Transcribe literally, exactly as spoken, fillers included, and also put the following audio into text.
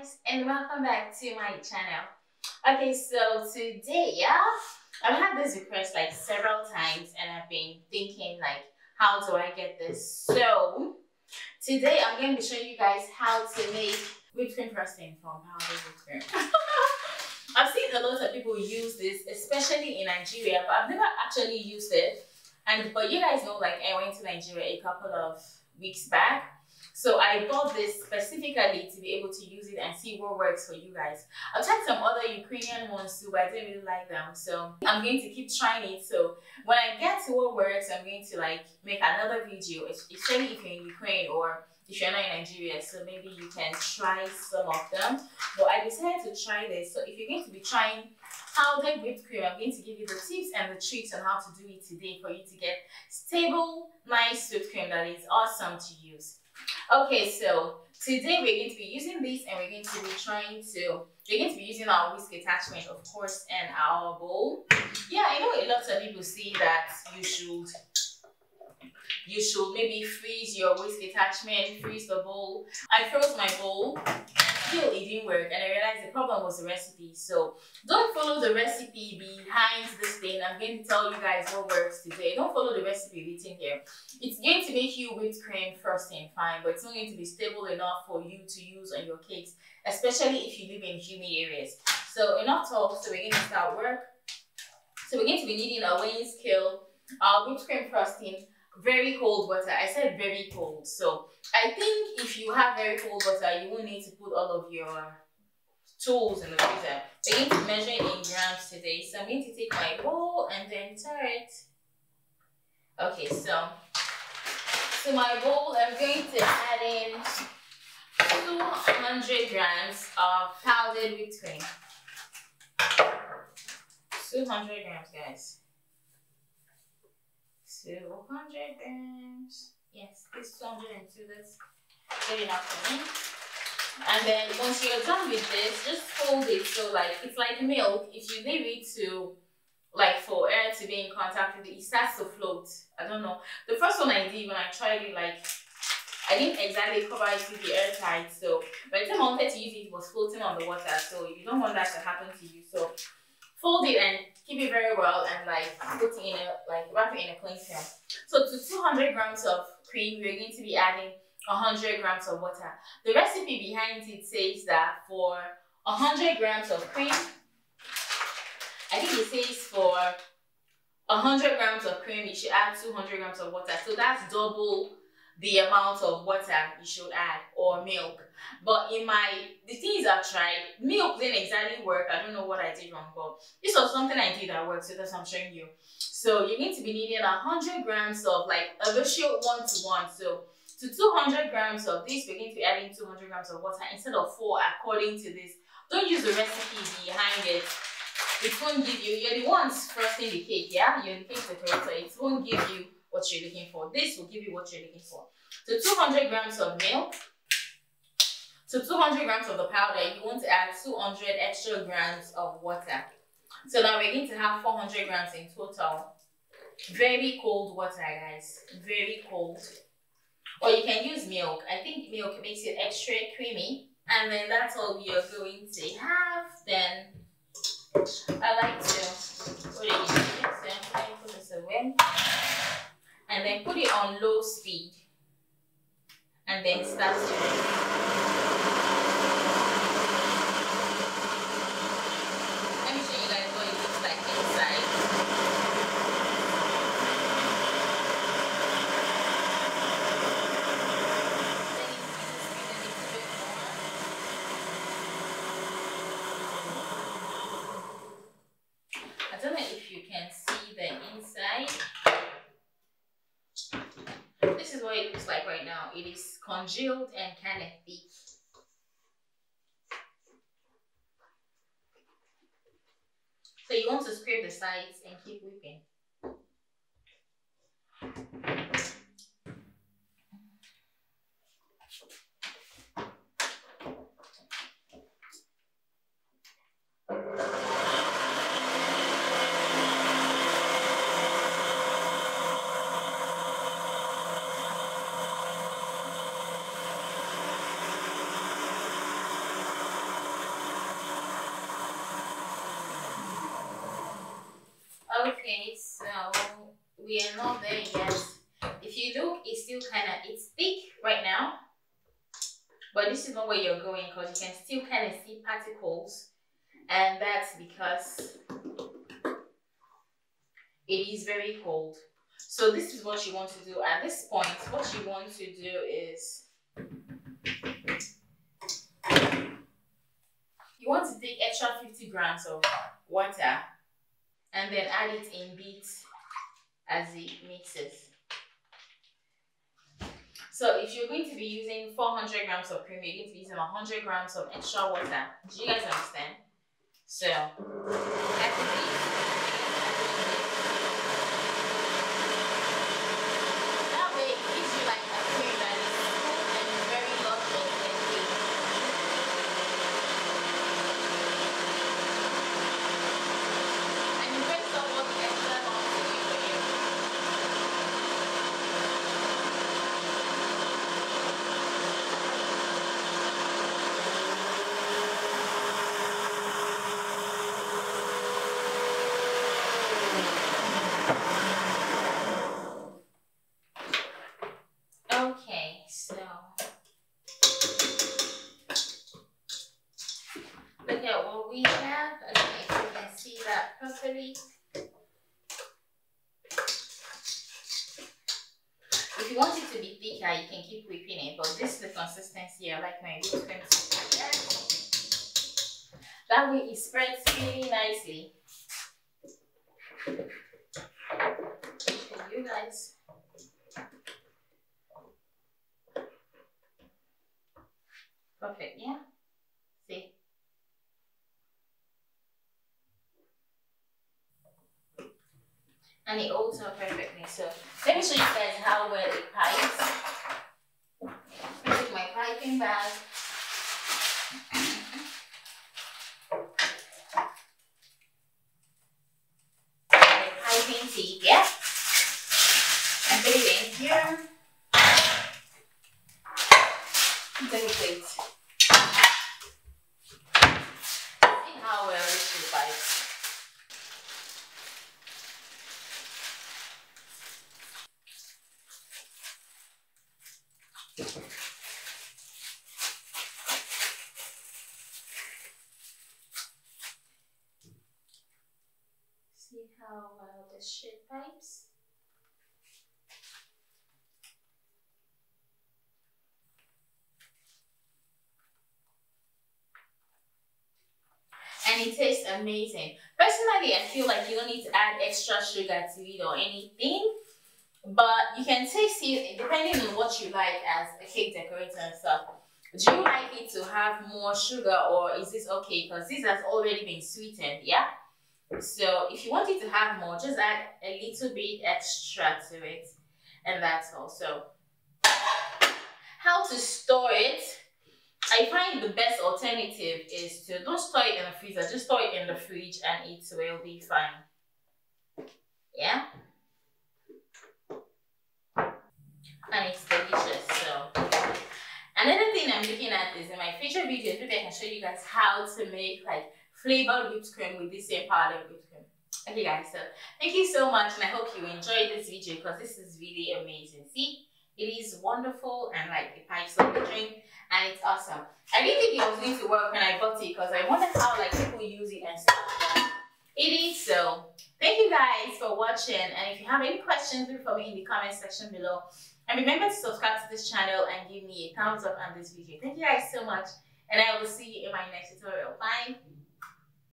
guys, and welcome back to my channel. Okay, so today, yeah, I've had this request like several times and I've been thinking like, how do I get this? So today I'm going to be showing you guys how to make whipped cream frosting from powdered whipped cream. I've seen a lot of people use this, especially in Nigeria, but I've never actually used it. And but you guys know, like, I went to Nigeria a couple of weeks back. So I bought this specifically to be able to use it and see what works for you guys. I've tried some other Ukrainian ones too, but I didn't really like them. So I'm going to keep trying it. So when I get to what works, I'm going to like make another video, especially if you're in Ukraine or if you're not in Nigeria. So maybe you can try some of them. But I decided to try this. So if you're going to be trying powdered whipped cream, I'm going to give you the tips and the tricks on how to do it today for you to get stable, nice whipped cream that is awesome to use. Okay, so today we're going to be using this and we're going to be trying to, we're going to be using our whisk attachment, of course, and our bowl. Yeah, I know a lot of people say that you should, you should maybe freeze your whisk attachment, freeze the bowl. I froze my bowl and still it didn't work, and I realized the problem was the recipe. So don't follow the recipe behind this thing. I'm going to tell you guys what works today. Don't follow the recipe written here. It's going to make you whipped cream frosting fine, but it's not going to be stable enough for you to use on your cakes, especially if you live in humid areas. So enough talk, so we're going to start work. So we're going to be needing a weighing scale, our whipped cream frosting, very cold water. I said very cold, so I think if you have very cold water, you will need to put all of your tools in the freezer. We're going to measure it in grams today, so I'm going to take my bowl and then stir it. Okay, so to my bowl, I'm going to add in two hundred grams of powdered whipped cream. two hundred grams, guys. two hundred grams. Yes, this two hundred two, that's good enough for me. And then once you're done with this, just fold it. So like it's like milk. If you leave it to like for air to be in contact with it, it starts to float. I don't know. The first one I did when I tried it, like I didn't exactly cover it with the airtight. So by the time I wanted to use it, it was floating on the water. So you don't want that to happen to you. So fold it and keep it very well, and like put it in a like wrap it in a cling film. So to two hundred grams of cream, we're going to be adding one hundred grams of water. The recipe behind it says that for one hundred grams of cream, I think it says for one hundred grams of cream, you should add two hundred grams of water. So that's double the amount of water you should add, or milk. But in my, the things I've tried, milk didn't exactly work. I don't know what I did wrong, but this was something I did that worked, so that's what I'm showing you. So you're going to be needing one hundred grams of like a ratio one to one. So to two hundred grams of this, we're going to be adding two hundred grams of water instead of four according to this. Don't use the recipe behind it. It won't give you, you're the ones frosting the cake, yeah? You're the cake decorator, it won't give you what you're looking for. This will give you what you're looking for. So two hundred grams of milk. So two hundred grams of the powder, you want to add two hundred extra grams of water. So now we're going to have four hundred grams in total. Very cold water, guys. Very cold. Or you can use milk. I think milk makes it extra creamy. And then that's all we are going to have. Then I like to put it in here. So I'm going to put this away. And then put it on low speed. And then start stirring. It is congealed and kind of thick. So you want to scrape the sides and keep whipping. Okay, so we are not there yet. If you look, it's still kind of, it's thick right now, but this is not where you're going, because you can still kind of see particles, and that's because it is very cold. So this is what you want to do at this point. What you want to do is you want to take extra fifty grams of water and then add it in beats as it mixes. So if you're going to be using four hundred grams of cream, you're going to be using one hundred grams of extra water. Do you guys understand? So if you want it to be thicker, you can keep whipping it, but this is the consistency I like my whipped cream to be. That way it spreads really nicely. Okay, you guys. Perfect, yeah? See? And it also perfectly. So let me show you guys how well it pipes. I take my piping bag. My piping teeth, yeah? And put it in here. Then wait. See how well this should pipe. See how well the shit pipes. And it tastes amazing. Personally, I feel like you don't need to add extra sugar to it or anything. But you can taste it depending on what you like as a cake decorator and stuff. Do you like it to have more sugar, or is this okay? Because this has already been sweetened, yeah? So if you want it to have more, just add a little bit extra to it. And that's all. So how to store it? I find the best alternative is to don't store it in the freezer, just store it in the fridge and it will be fine. Yeah? And it's delicious. So another thing I'm looking at is in my future videos, maybe I can show you guys how to make like flavored whipped cream with this same powder whipped cream. Okay guys, so thank you so much, and I hope you enjoyed this video, because this is really amazing. See, it is wonderful, and like it pipes up the cream, and it's awesome. I didn't think it was going to work when I bought it, because I wondered how like people use it and stuff. It is so. Thank you guys for watching, and if you have any questions, leave for me in the comment section below. And remember to subscribe to this channel and give me a thumbs up on this video. Thank you guys so much, and I will see you in my next tutorial. Bye!